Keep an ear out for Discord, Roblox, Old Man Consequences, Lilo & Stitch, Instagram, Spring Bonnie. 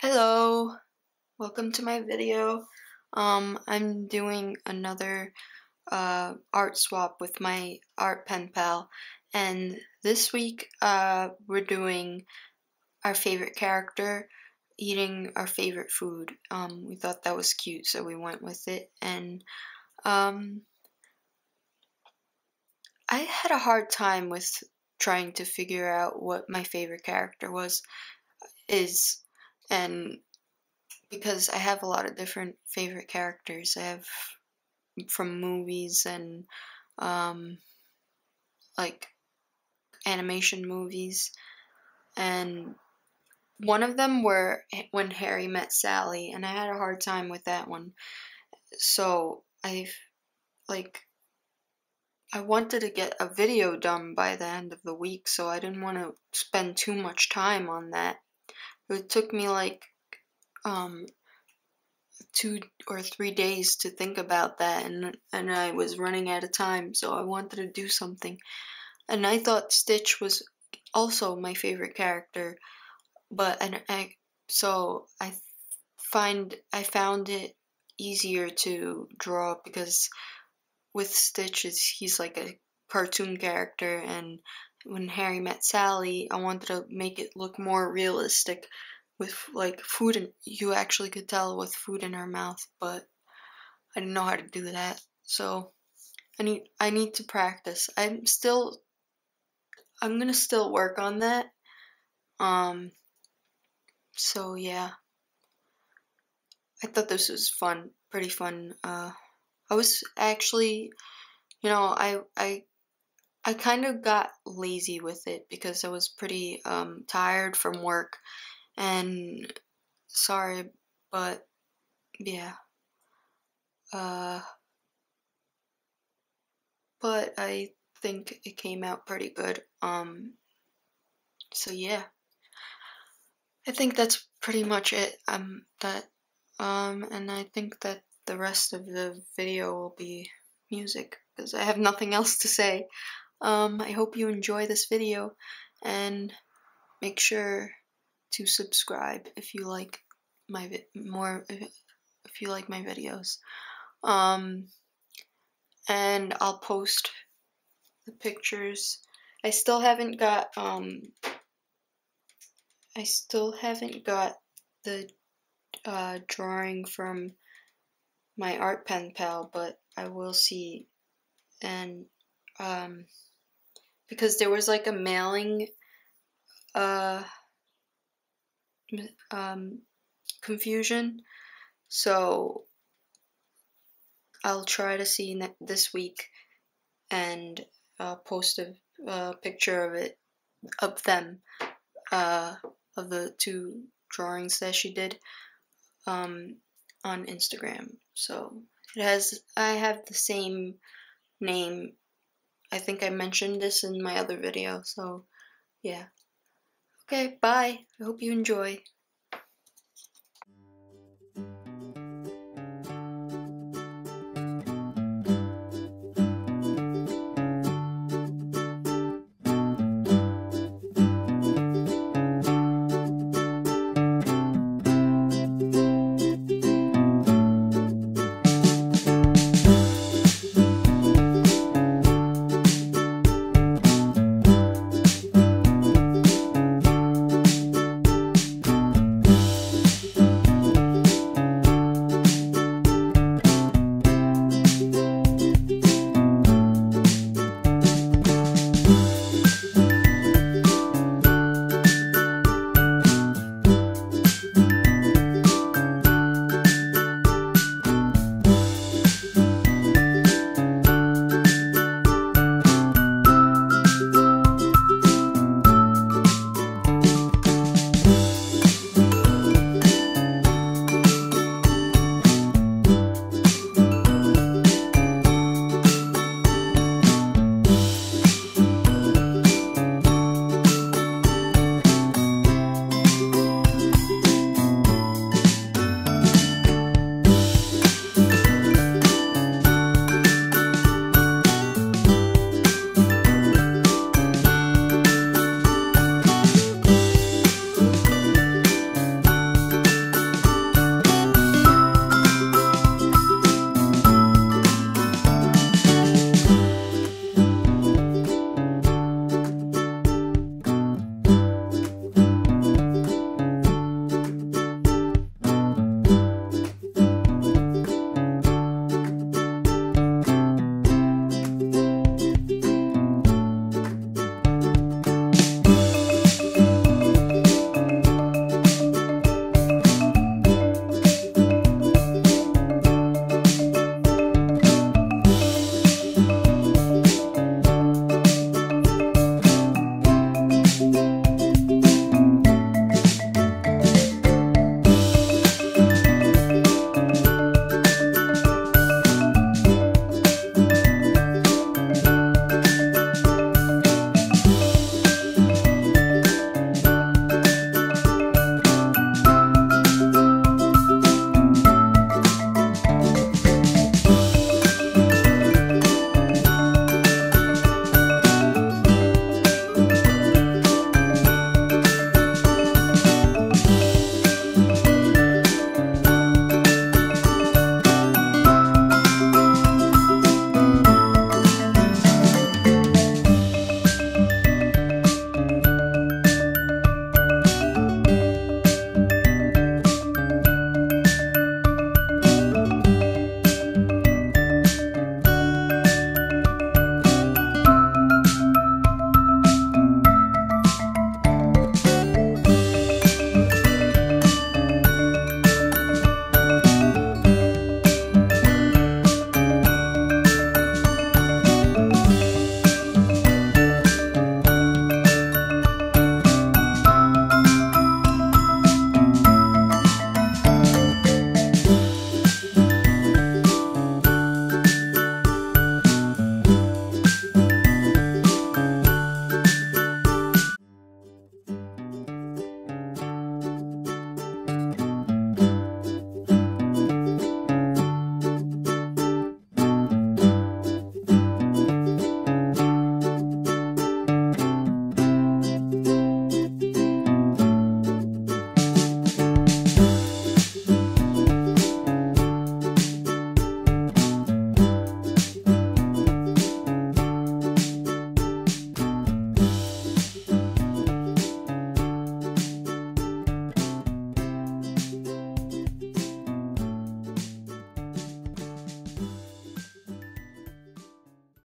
Hello, welcome to my video. I'm doing another art swap with my art pen pal, and this week we're doing our favorite character eating our favorite food. We thought that was cute, so we went with it, and I had a hard time with trying to figure out what my favorite character is. And because I have a lot of different favorite characters, I have from movies and like animation movies, and one of them were When Harry Met Sally, and I had a hard time with that one. So I wanted to get a video done by the end of the week, so I didn't want to spend too much time on that. It took me like 2 or 3 days to think about that, and I was running out of time, so I wanted to do something. And I thought Stitch was also my favorite character, but I found it easier to draw, because with Stitch he's like a cartoon character, and When Harry Met Sally, I wanted to make it look more realistic with like food, and you actually could tell with food in her mouth, but I didn't know how to do that. So I need to practice. I'm gonna still work on that. So yeah, I thought this was fun, pretty fun. I was actually, you know, I kind of got lazy with it because I was pretty tired from work, and sorry, but yeah. But I think it came out pretty good. So yeah, I think that's pretty much it. And I think that the rest of the video will be music because I have nothing else to say. I hope you enjoy this video, and make sure to subscribe if you like my videos. And I'll post the pictures. I still haven't got the drawing from my art pen pal, but I will see. And because there was like a mailing confusion, so I'll try to see this week, and I'll post a picture of the two drawings that she did on Instagram. So I have the same name. I think I mentioned this in my other video, so yeah. Okay, bye. I hope you enjoy.